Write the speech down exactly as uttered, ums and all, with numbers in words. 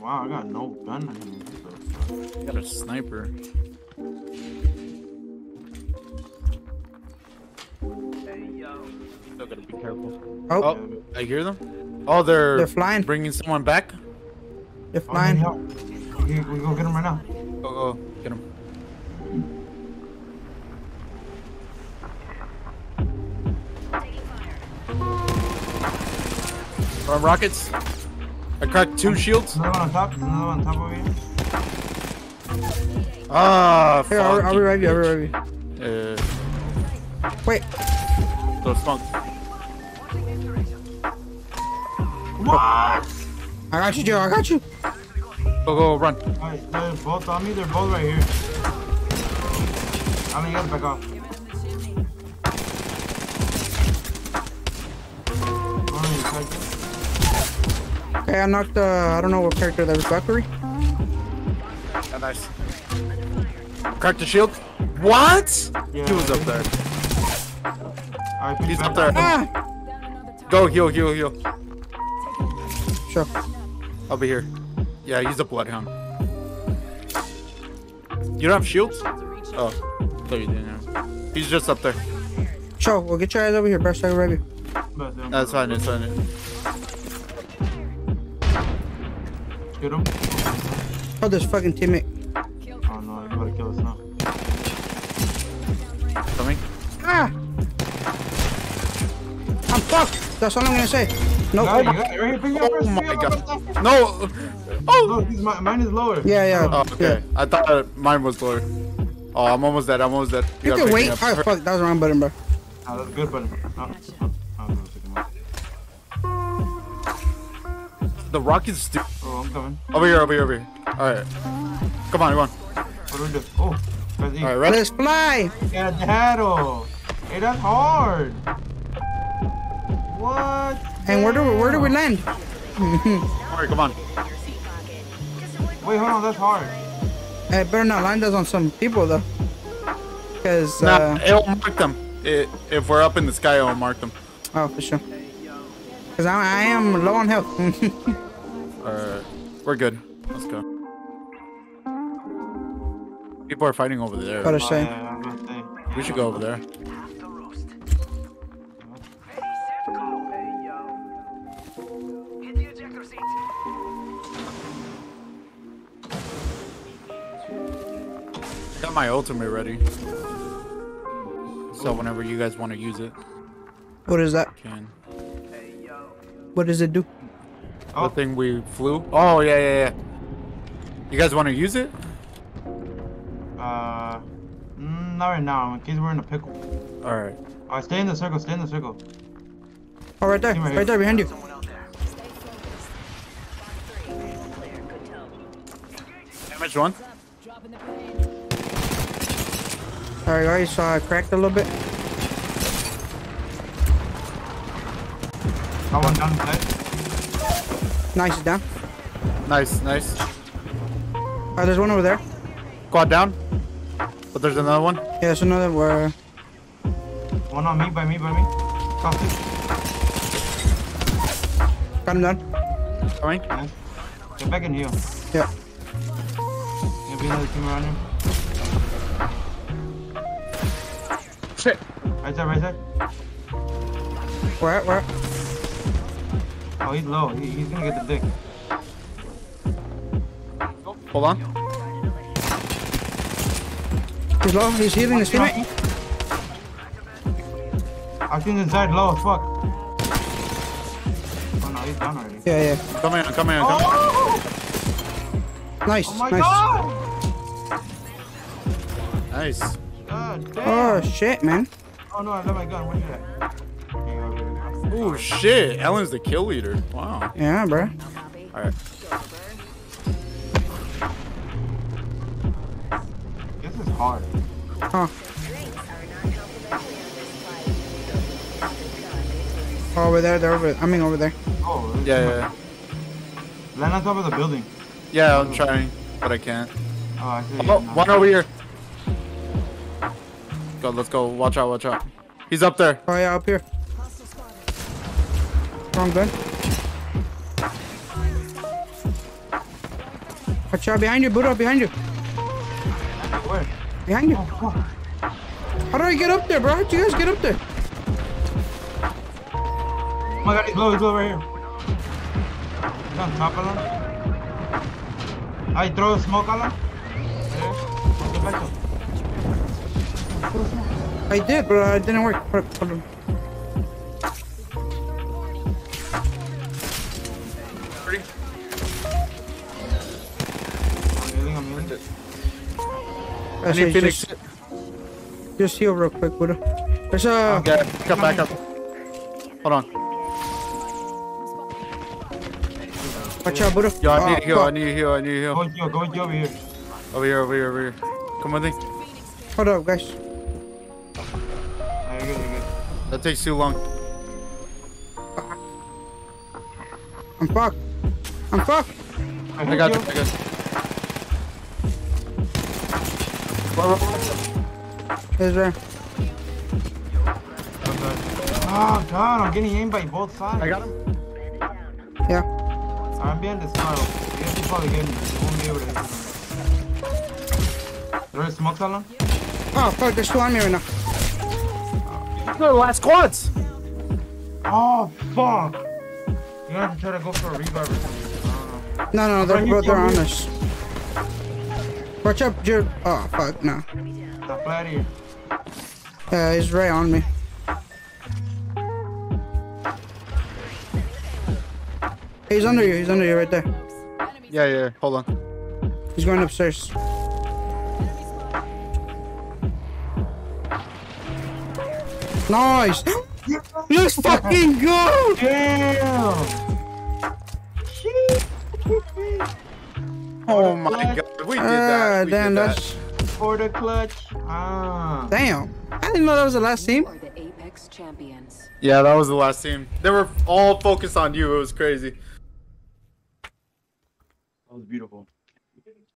Wow, I got no gun on me. I got a sniper. Hey, yo. Still gotta be careful. Oh. oh, I hear them. Oh, they're they're flying. Bringing someone back. They're flying. Oh, we can go get them right now. Go, go, get them. From rockets. I cracked two shields. Another one on top. Another one on top over here. Ah, fuck. Here, I'll, I'll be right here. I'll be right here. Uh, Wait. The funk. What? I got you, Joe. I got you. Go, go, run. Alright, they're both on me. They're both right here. I'm gonna get back off. Okay, I knocked the. Uh, I don't know what character that was. Valkyrie. Yeah, nice. Cracked the shield. What? Yeah, he was up there. Right, he's up there. Ah! Go heal, heal, heal. Sure. I'll be here. Yeah, he's a bloodhound. You don't have shields? Oh, thought you didn't have. He's just up there. Sure, we'll get your eyes over here. Brush over right here. That's fine. That's fine. Get him. Oh, this fucking teammate. Oh no, you gotta kill us now. Coming. Ah! I'm fucked! That's all I'm gonna say. No. Nope. No, oh, oh my god. god. No! Oh! No, mine is lower. Yeah, yeah. Oh, okay. Yeah. I thought mine was lower. Oh, I'm almost dead. I'm almost dead. You, you can wait. Oh, fuck. That was the wrong button, bro. Nah, that's a good button. No. The rockets do. Oh, I'm coming. Over here, over here, over here. Alright. Come on, come on. What do we do? Oh. Alright, ready? Let's fly! Cadero! Hey, that's hard! What? And where do we, where do we land? Alright, come on. Wait, hold on, that's hard. Hey, better not land us on some people, though. Because, nah, uh... it'll mark them. It, if we're up in the sky, it'll mark them. Oh, for sure. Because I, I am low on health. Alright, we're good. Let's go. People are fighting over there. What a shame. We should go over there. I got my ultimate ready. So whenever you guys want to use it. What is that? You can. What does it do? Oh. The thing we flew. Oh yeah, yeah, yeah. You guys want to use it? Uh, not right now. In case we're in a pickle. All right. All right, stay in the circle. Stay in the circle. Oh, right there, right, right there, behind you. Damage one. All right, guys. So I cracked a little bit. I want down the side. Nice, down. Nice, nice. Alright, there's one over there. Quad down. But there's another one. Yeah, there's another where. One on me, by me, by me. Come. Come down. Coming. Nice. Get back and heal. Yeah. There'll be another team around here. Shit. Right there, right there. Where, where? Oh, he's low. He, he's gonna get the dick. Hold on. He's low. He's healing his teammate. I think inside low as fuck. Oh no, he's down already. Yeah, yeah. Come in, come in, come in. Oh! Nice, oh my nice. God! Nice. God damn. Oh shit, man. Oh no, I left my gun. Where's it at? Oh shit, Ellen's the kill leader. Wow. Yeah, bro. Alright. This is hard. Huh. Oh, over there, they're over I mean over there. Oh, yeah, yeah, yeah. Land on top of the building. Yeah, I'm trying, but I can't. Oh, I see. Oh, one over here. Go, let's go. Watch out, watch out. He's up there. Oh yeah, up here. wrong gun. Acha, behind you, Buddha, behind you. Where? Behind you. Oh, how do I get up there, bro? How do you guys get up there? Oh my god, he's low, he's low right here. He's on top of him. I throw a smoke on him. Get back up. I did, but uh, it didn't work. Hold on. I need Phoenix. Just, just heal real quick, Buddha. There's a... Okay, come back up. Hold on. Watch out, Buddha. Yo, I need uh, to heal, I need to heal, I need to heal. Go and heal, go and heal over here. Over here, over here, over here. Come with me. Hold up, guys. You're good, you're good. That takes too long. I'm fucked. I'm fucked. I, I got you. It, I got it. Is there? Oh god, I'm getting aimed by both sides. I got him. Yeah. I'm behind this tunnel. You have to probably get me. You won't be able to hit him. There is smoke on him? Oh fuck, there's two on me right now. Oh, the last squads! Oh fuck! You're gonna have to try to go for a revive or something. I don't know. No, no, they're, bro, they're on us. Watch up, Jude. Oh, fuck, no. Stop out of here. Yeah, he's right on me. He's under you, he's under you right there. Yeah, yeah, hold on. He's going upstairs. Nice! Let's fucking go! Damn! Oh my god, we did that. Uh, we damn, did that. That's for the clutch. Ah. Damn. I didn't know that was the last team. The Apex champions. Yeah, that was the last team. They were all focused on you. It was crazy. That was beautiful.